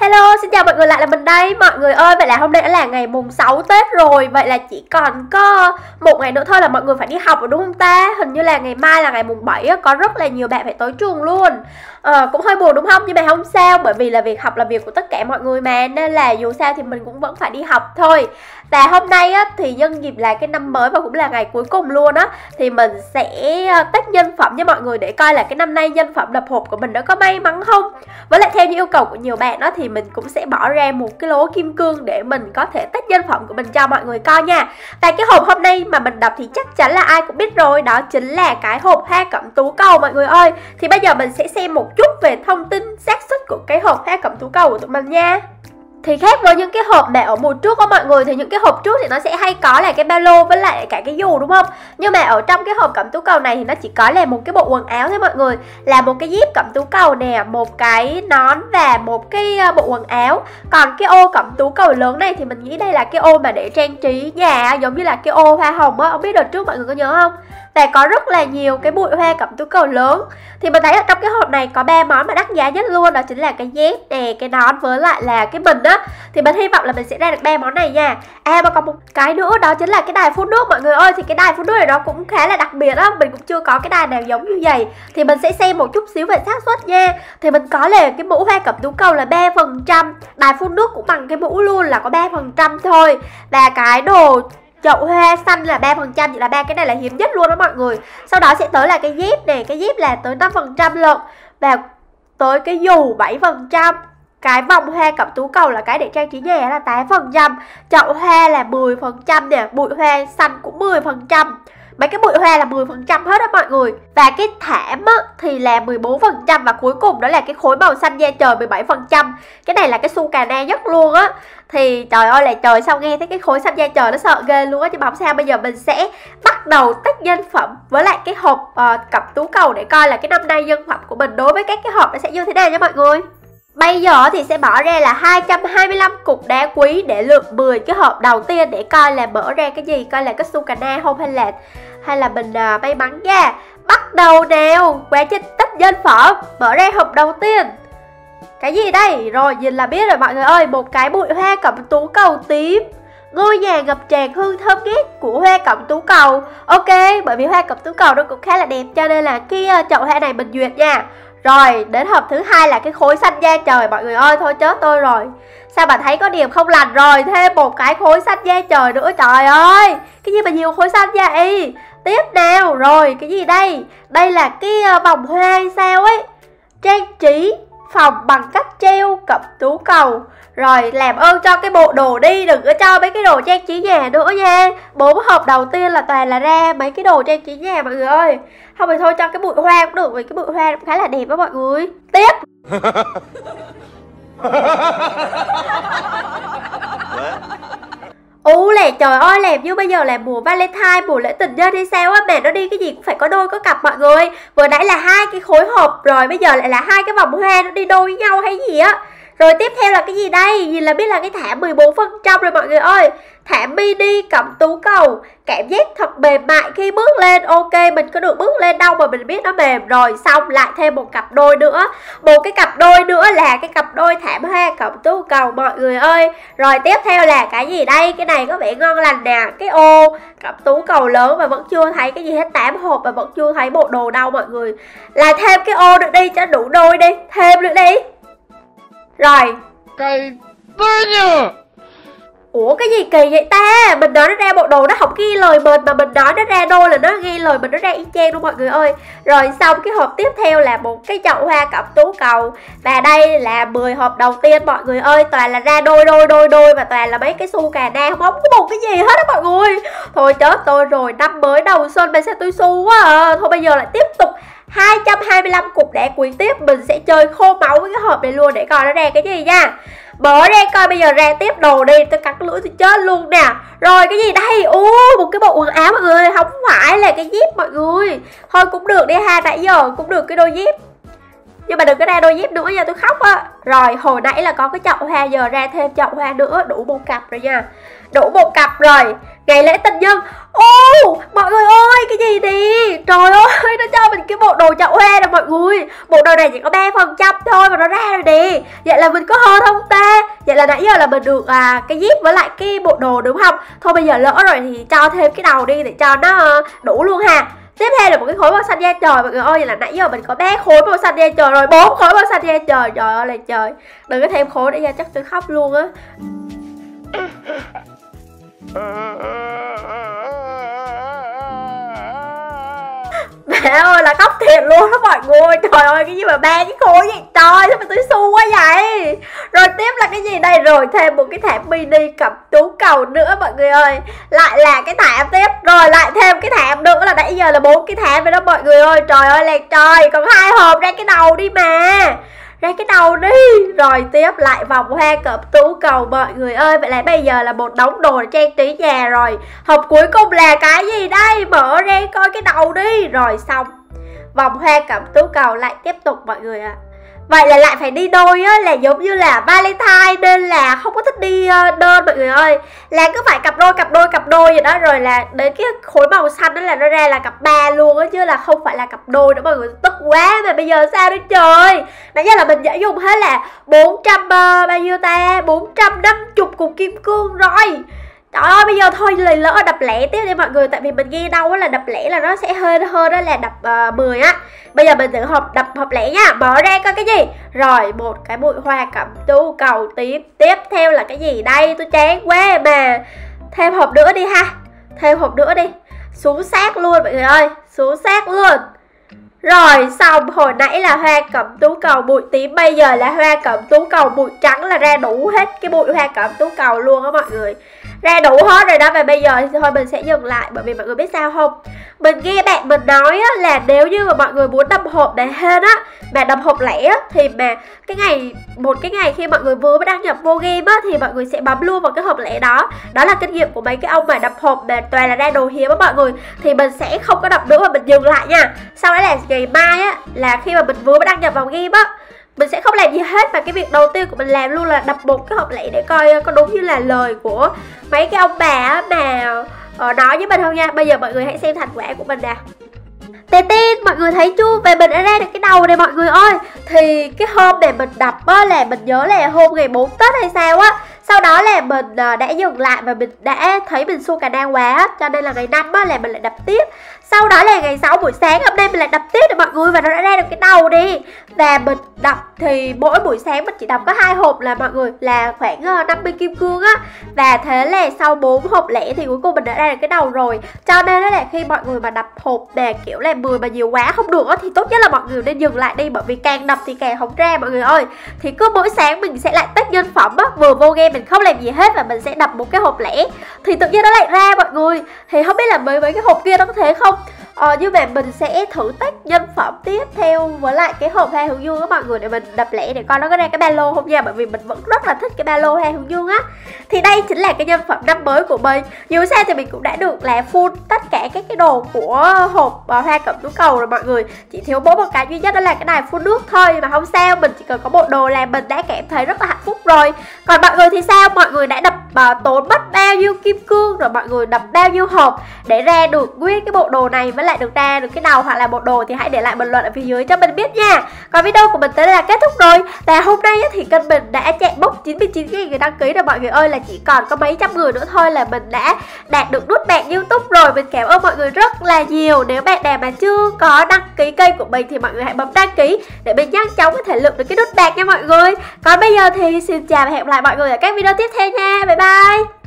Hello, xin chào mọi người, lại là mình đây. Mọi người ơi, vậy là hôm nay đã là ngày mùng 6 Tết rồi. Vậy là chỉ còn có một ngày nữa thôi là mọi người phải đi học rồi đúng không ta? Hình như là ngày mai là ngày mùng 7, có rất là nhiều bạn phải tới trường luôn. Cũng hơi buồn đúng không? Nhưng mà không sao, bởi vì là việc học là việc của tất cả mọi người mà. Nên là dù sao thì mình cũng vẫn phải đi học thôi. Và hôm nay á, thì nhân dịp là cái năm mới và cũng là ngày cuối cùng luôn á, thì mình sẽ test nhân phẩm với mọi người để coi là cái năm nay nhân phẩm đập hộp của mình nó có may mắn không. Với lại theo như yêu cầu của nhiều bạn đó, thì mình cũng sẽ bỏ ra một cái lố kim cương để mình có thể test nhân phẩm của mình cho mọi người coi nha. Tại cái hộp hôm nay mà mình đọc thì chắc chắn là ai cũng biết rồi, đó chính là cái hộp hoa cẩm tú cầu mọi người ơi. Thì bây giờ mình sẽ xem một chút về thông tin xác suất của cái hộp hoa cẩm tú cầu của tụi mình nha. Thì khác với những cái hộp mà ở mùa trước đó mọi người, thì những cái hộp trước thì nó sẽ hay có là cái ba lô với lại cả cái dù đúng không? Nhưng mà ở trong cái hộp cẩm tú cầu này thì nó chỉ có là một cái bộ quần áo thôi mọi người. Là một cái dép cẩm tú cầu nè, một cái nón và một cái bộ quần áo. Còn cái ô cẩm tú cầu lớn này thì mình nghĩ đây là cái ô mà để trang trí nhà, giống như là cái ô hoa hồng á, không biết đợt trước mọi người có nhớ không? Và có rất là nhiều cái bụi hoa cẩm tú cầu lớn. Thì mình thấy ở trong cái hộp này có 3 món mà đắt giá nhất luôn, đó chính là cái dép nè, cái nón với lại là cái bình á. Thì mình hy vọng là mình sẽ ra được 3 món này nha. À, mà còn một cái nữa đó chính là cái đài phun nước mọi người ơi. Thì cái đài phun nước này nó cũng khá là đặc biệt á, mình cũng chưa có cái đài nào giống như vậy. Thì mình sẽ xem một chút xíu về xác suất nha. Thì mình có là cái mũ hoa cẩm tú cầu là 3%, đài phun nước cũng bằng cái mũ luôn là có 3% thôi. Và cái đồ chậu hoa xanh là 3%, vậy là ba cái này là hiếm nhất luôn đó mọi người. Sau đó sẽ tới là cái dép này, cái dép là tới 5% lận. Và tới cái dù 7%. Cái vòng hoa cẩm tú cầu là cái để trang trí nhà là 8%. Chậu hoa là 10% nè, bụi hoa xanh cũng 10%. Mấy cái bụi hoa là 10% hết đó mọi người. Và cái thảm á, thì là 14%. Và cuối cùng đó là cái khối màu xanh da trời 17%. Cái này là cái su cà na nhất luôn á. Thì trời ơi là trời, sao nghe thấy cái khối xanh da trời nó sợ ghê luôn á. Nhưng mà không sao, bây giờ mình sẽ bắt đầu tách nhân phẩm với lại cái hộp cẩm tú cầu để coi là cái năm nay nhân phẩm của mình đối với các cái hộp nó sẽ như thế nào nha mọi người. Bây giờ thì sẽ bỏ ra là 225 cục đá quý để lượm 10 cái hộp đầu tiên để coi là mở ra cái gì, coi là cái su cà na không hay là mình may mắn nha. Bắt đầu nào, quá trình tách nhân phẩm, mở ra hộp đầu tiên. Cái gì đây? Rồi, nhìn là biết rồi mọi người ơi, một cái bụi hoa cẩm tú cầu tím. Ngôi nhà ngập tràn hương thơm ngát của hoa cẩm tú cầu. Ok, bởi vì hoa cẩm tú cầu nó cũng khá là đẹp cho nên là cái chậu hoa này mình duyệt nha. Rồi, đến hộp thứ hai là cái khối xanh da trời mọi người ơi, thôi chết tôi rồi. Sao mà thấy có điểm không lành rồi, thêm một cái khối xanh da trời nữa, trời ơi. Cái gì mà nhiều khối xanh vậy? Tiếp nào, rồi, cái gì đây? Đây là cái vòng hoa hay sao ấy. Trang trí phòng bằng cách treo cẩm tú cầu. Rồi, làm ơn cho cái bộ đồ đi, đừng có cho mấy cái đồ trang trí nhà nữa nha. 4 hộp đầu tiên là toàn là ra mấy cái đồ trang trí nhà mọi người ơi. Không thì thôi cho cái bụi hoa cũng được, vì cái bụi hoa cũng khá là đẹp đó mọi người. Tiếp. Ú lẹ, trời ơi, làm như bây giờ là mùa Valentine, mùa lễ tình nhân hay sao á, mà nó đi cái gì cũng phải có đôi có cặp mọi người. Vừa nãy là 2 cái khối hộp rồi, bây giờ lại là 2 cái vòng hoa, nó đi đôi với nhau hay gì á. Rồi tiếp theo là cái gì đây? Nhìn là biết là cái thảm 14% rồi mọi người ơi. Thảm mini cẩm tú cầu, cảm giác thật mềm mại khi bước lên. Ok, mình có được bước lên đâu mà mình biết nó mềm. Rồi xong lại thêm một cặp đôi nữa. Một cái cặp đôi nữa là cái cặp đôi thảm hoa cẩm tú cầu mọi người ơi. Rồi tiếp theo là cái gì đây? Cái này có vẻ ngon lành nè. Cái ô cẩm tú cầu lớn mà vẫn chưa thấy cái gì hết, 8 hộp mà vẫn chưa thấy bộ đồ đâu mọi người. Lại thêm cái ô nữa đi cho đủ đôi đi. Thêm nữa đi. Rồi. Ủa cái gì kỳ vậy ta? Mình nói nó ra bộ đồ nó không ghi lời mình, mà mình nói nó ra đôi là nó ghi lời mình, nó ra y chang luôn mọi người ơi. Rồi xong cái hộp tiếp theo là một cái chậu hoa cẩm tú cầu. Và đây là 10 hộp đầu tiên mọi người ơi, toàn là ra đôi và toàn là mấy cái su cà na, không có một cái gì hết á mọi người. Thôi chết tôi rồi, năm mới đầu xuân mà sao tôi su quá à. Thôi bây giờ lại tiếp tục 225 cục đá quý tiếp. Mình sẽ chơi khô máu với cái hộp này luôn để coi nó ra cái gì nha. Mở ra coi, bây giờ ra tiếp đồ đi, tôi cắt lưỡi tôi chết luôn nè. Rồi cái gì đây? Một cái bộ quần áo mọi người, không phải là cái dép mọi người. Thôi cũng được đi ha, nãy giờ cũng được cái đôi dép. nhưng mà đừng có ra đôi dép nữa nha, tôi khóc á. Rồi hồi nãy là có cái chậu hoa, giờ ra thêm chậu hoa nữa, đủ một cặp rồi nha, đủ một cặp rồi. Ngày lễ tình nhân. Ô mọi người ơi, cái gì đi, trời ơi, nó cho mình cái bộ đồ chậu hoa nè mọi người. Bộ đồ này chỉ có 3% thôi mà nó ra rồi nè. Vậy là mình có hơn không ta? Vậy là nãy giờ là mình được cái zip với lại cái bộ đồ đúng không? Thôi bây giờ lỡ rồi thì cho thêm cái đầu đi để cho nó đủ luôn ha. Tiếp theo là một cái khối màu xanh da trời mọi người ơi. Vậy là nãy giờ mình có 3 khối màu xanh da trời rồi, 4 khối màu xanh da trời. Trời ơi là trời, đừng có thêm khối nữa nha, chắc tôi khóc luôn á. Mẹ ơi là khóc thiệt luôn đó mọi người. Trời ơi cái gì mà 3 cái khối vậy trời, sao mà tôi xu quá vậy. Rồi tiếp là cái gì đây, rồi thêm một cái thảm mini cặp tú cầu nữa mọi người ơi. Lại là cái thảm tiếp, rồi lại thêm cái thảm nữa, là nãy giờ là 4 cái thảm rồi đó mọi người ơi. Trời ơi là trời, còn 2 hộp, ra cái đầu đi mà, ra cái đầu đi. Rồi tiếp lại vòng hoa cặp tú cầu mọi người ơi. Vậy là bây giờ là một đống đồ trang trí nhà rồi. Hộp cuối cùng là cái gì đây, mở ra coi cái đầu đi. Rồi xong vòng hoa cặp tú cầu lại tiếp tục mọi người ạ. Vậy là lại phải đi đôi á, là giống như là Valentine nên là không có thích đi đơn mọi người ơi. Là cứ phải cặp đôi vậy đó. Rồi là đến cái khối màu xanh đó là nó ra là cặp 3 luôn á, chứ là không phải là cặp đôi nữa mọi người. Tức quá mà bây giờ sao nữa trời. Nãy giờ là mình đã dùng hết là 450 cục kim cương rồi. Trời ơi bây giờ thôi lời lỡ đập lẻ tiếp đi mọi người. Tại vì mình nghe đâu là đập lẻ là nó sẽ hơi hơn đó là đập 10 á. Bây giờ mình thử đập hộp lẻ nha. Mở ra coi cái gì. Rồi một cái bụi hoa cẩm tú cầu tiếp. Tiếp theo là cái gì đây, tôi chán quá mà. Thêm hộp nữa đi ha, thêm hộp nữa đi. Xuống xác luôn mọi người ơi, xuống xác luôn. Rồi xong hồi nãy là hoa cẩm tú cầu bụi tím, bây giờ là hoa cẩm tú cầu bụi trắng, là ra đủ hết cái bụi hoa cẩm tú cầu luôn á mọi người. Ra đủ hết rồi đó. Và bây giờ thì thôi mình sẽ dừng lại, bởi vì mọi người biết sao không, mình nghe bạn mình nói á, là nếu như mà mọi người muốn đập hộp này hết á, mà đập hộp lẻ á, thì mà một cái ngày khi mọi người vừa mới đăng nhập vô game á, thì mọi người sẽ bấm luôn vào cái hộp lẻ đó. Đó là kinh nghiệm của mấy cái ông mà đập hộp mà toàn là ra đồ hiếm á mọi người. Thì mình sẽ không có đập nữa mà mình dừng lại nha. Sau đó là ngày mai á, là khi mà mình vừa mới đăng nhập vào game á, mình sẽ không làm gì hết, và cái việc đầu tiên của mình làm luôn là đập một cái hộp lẻ để coi có đúng như là lời của mấy cái ông bà mà nói với mình không nha. Bây giờ mọi người hãy xem thành quả của mình nào. Tê tin mọi người thấy chưa, về mình đã ra được cái đầu này mọi người ơi. Thì cái hôm này mình đập á, là mình nhớ là hôm ngày 4 Tết hay sao á. Sau đó là mình đã dừng lại và mình đã thấy mình xu cà đa quá, cho nên là ngày 5 á, là mình lại đập tiếp. Sau đó là ngày 6 buổi sáng hôm nay mình lại đập tiếp rồi mọi người, và nó đã ra được cái đầu đi. Và mình đập thì mỗi buổi sáng mình chỉ đập có 2 hộp là mọi người, là khoảng 50 kim cương á. Và thế là sau 4 hộp lẻ thì cuối cùng mình đã ra được cái đầu rồi. Cho nên đó là khi mọi người mà đập hộp mà kiểu là 10 mà nhiều quá không được á, thì tốt nhất là mọi người nên dừng lại đi, bởi vì càng đập thì càng không ra mọi người ơi. Thì cứ mỗi sáng mình sẽ lại test nhân phẩm á, vừa vô game mình không làm gì hết và mình sẽ đập một cái hộp lẻ thì tự nhiên nó lại ra mọi người. Thì không biết là mấy cái hộp kia nó có thể không. Nhưng mà mình sẽ thử tách nhân phẩm tiếp theo với lại cái hộp hoa hướng dương á mọi người, để mình đập lẻ để coi nó có ra cái ba lô không nha, bởi vì mình vẫn rất là thích cái ba lô hoa hướng dương á. Thì đây chính là cái nhân phẩm năm mới của mình. Dù sao thì mình cũng đã được là full tất cả các cái đồ của hộp hoa cẩm tú cầu rồi mọi người. Chỉ thiếu mỗi một cái duy nhất đó là cái này full nước thôi, mà không sao, mình chỉ cần có bộ đồ là mình đã cảm thấy rất là hạnh phúc rồi. Còn mọi người thì sao, mọi người đã đập tốn mất bao nhiêu kim cương rồi, mọi người đập bao nhiêu hộp để ra được nguyên cái bộ đồ này với lại được ra được cái đầu hoặc là bộ đồ, thì hãy để lại bình luận ở phía dưới cho mình biết nha. Còn video của mình tới đây là kết thúc rồi. Và hôm nay thì kênh mình đã chạy mốc 99.000 người đăng ký rồi mọi người ơi, là chỉ còn có mấy trăm người nữa thôi là mình đã đạt được nút bạn YouTube rồi. Mình cảm ơn mọi người rất là nhiều. Nếu bạn nào mà chưa có đăng ký kênh của mình thì mọi người hãy bấm đăng ký để mình nhanh chóng có thể lượm được cái nút bạn nha mọi người. Còn bây giờ thì xin chào và hẹn gặp lại mọi người ở các video tiếp theo nha. Bye bye.